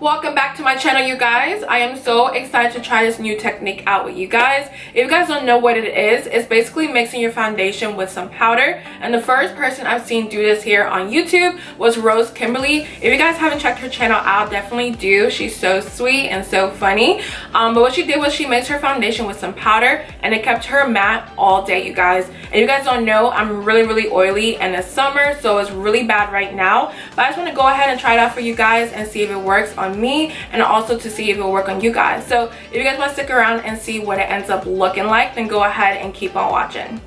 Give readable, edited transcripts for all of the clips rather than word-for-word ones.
Welcome back to my channel, you guys. I am so excited to try this new technique out with you guys. If you guys don't know what it is, it's basically mixing your foundation with some powder. And the first person I've seen do this here on YouTube was Rose Kimberly. If you guys haven't checked her channel out, definitely do. She's so sweet and so funny. But what she did was she mixed her foundation with some powder and it kept her matte all day, you guys. And you guys don't know, I'm really oily and it's summer, so it's really bad right now. But I just want to go ahead and try it out for you guys and see if it works on me, and also to see if it'll work on you guys. So if you guys want to stick around and see what it ends up looking like, then go ahead and keep on watching.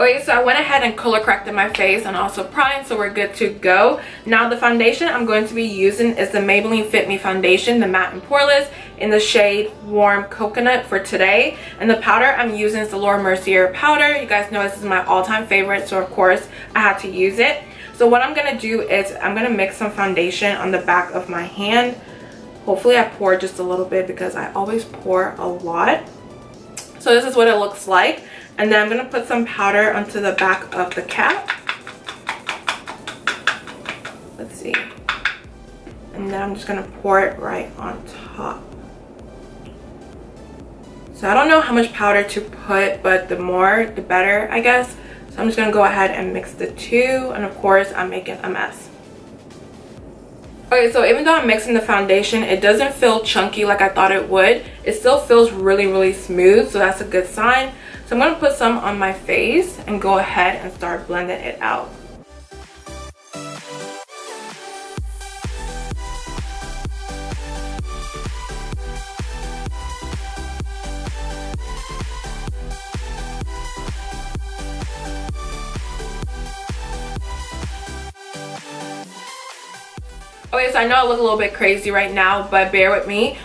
Okay, so I went ahead and color corrected my face and also primed, so we're good to go. Now the foundation I'm going to be using is the Maybelline Fit Me foundation, the matte and poreless, in the shade Warm Coconut for today. And the powder I'm using is the Laura Mercier powder. You guys know this is my all-time favorite, so of course I had to use it. So what I'm gonna do is I'm gonna mix some foundation on the back of my hand. Hopefully I pour just a little bit because I always pour a lot. So this is what it looks like. And then I'm going to put some powder onto the back of the cap. Let's see. And then I'm just going to pour it right on top. So I don't know how much powder to put, but the more the better, I guess. So I'm just going to go ahead and mix the two. And of course I'm making a mess. Okay, so even though I'm mixing the foundation, it doesn't feel chunky like I thought it would. It still feels really smooth, so that's a good sign. So I'm going to put some on my face and go ahead and start blending it out. Okay, so I know I look a little bit crazy right now, but bear with me.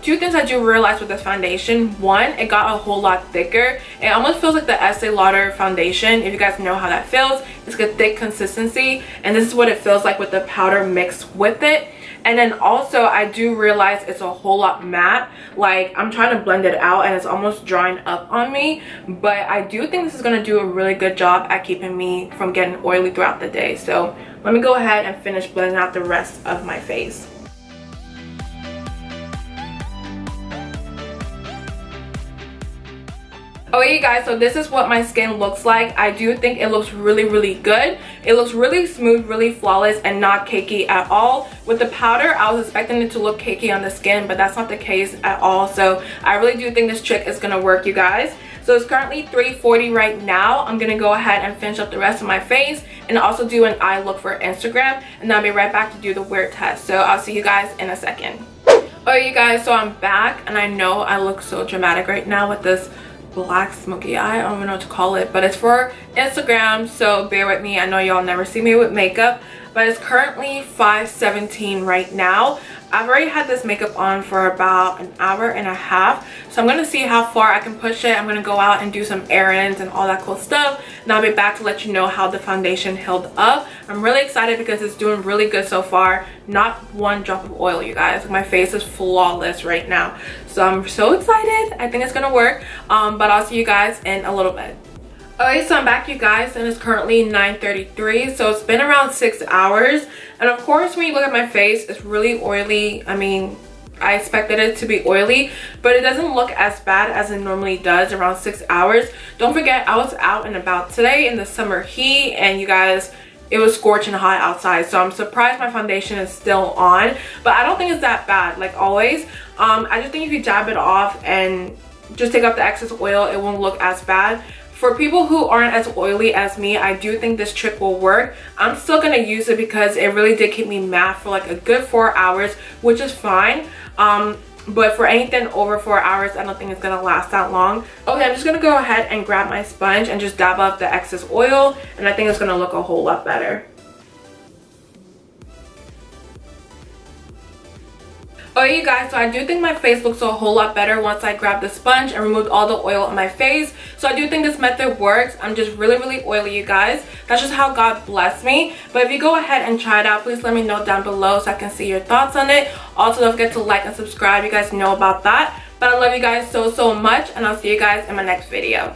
Two things I do realize with this foundation. One, it got a whole lot thicker. It almost feels like the Estee Lauder foundation, if you guys know how that feels. It's a thick consistency, and this is what it feels like with the powder mixed with it. And then also, I do realize it's a whole lot matte. Like, I'm trying to blend it out and it's almost drying up on me. But I do think this is going to do a really good job at keeping me from getting oily throughout the day. So let me go ahead and finish blending out the rest of my face. Okay, you guys, so this is what my skin looks like. I do think it looks really good. It looks really smooth, really flawless, and not cakey at all. With the powder, I was expecting it to look cakey on the skin, but that's not the case at all. So I really do think this trick is gonna work, you guys. So it's currently 3:40 right now. I'm gonna go ahead and finish up the rest of my face and also do an eye look for Instagram, and then I'll be right back to do the weird test. So I'll see you guys in a second. Okay, you guys, so I'm back, and I know I look so dramatic right now with this black smoky eye. I don't even know what to call it, but it's for Instagram, so bear with me. I know y'all never see me with makeup, but it's currently 5:17 right now. I've already had this makeup on for about an hour and a half, so I'm gonna see how far I can push it. I'm gonna go out and do some errands and all that cool stuff, and I'll be back to let you know how the foundation held up. I'm really excited because it's doing really good so far. Not one drop of oil, you guys. My face is flawless right now, so I'm so excited. I think it's gonna work, but I'll see you guys in a little bit. Okay, so I'm back, you guys, and it's currently 9:33, so it's been around 6 hours. And of course, when you look at my face, it's really oily. I mean, I expected it to be oily, but it doesn't look as bad as it normally does around 6 hours. Don't forget, I was out and about today in the summer heat, and you guys, it was scorching hot outside, so I'm surprised my foundation is still on. But I don't think it's that bad, like always. I just think if you dab it off and just take out the excess oil, it won't look as bad. For people who aren't as oily as me, I do think this trick will work. I'm still gonna use it because it really did keep me matte for like a good 4 hours, which is fine. But for anything over 4 hours, I don't think it's gonna last that long. Okay, I'm just gonna go ahead and grab my sponge and just dab up the excess oil, and I think it's gonna look a whole lot better. Okay, you guys, so I do think my face looks a whole lot better once I grabbed the sponge and removed all the oil on my face. So I do think this method works. I'm just really oily, you guys. That's just how God blessed me. But if you go ahead and try it out, please let me know down below so I can see your thoughts on it. Also, don't forget to like and subscribe. You guys know about that. But I love you guys so much, and I'll see you guys in my next video.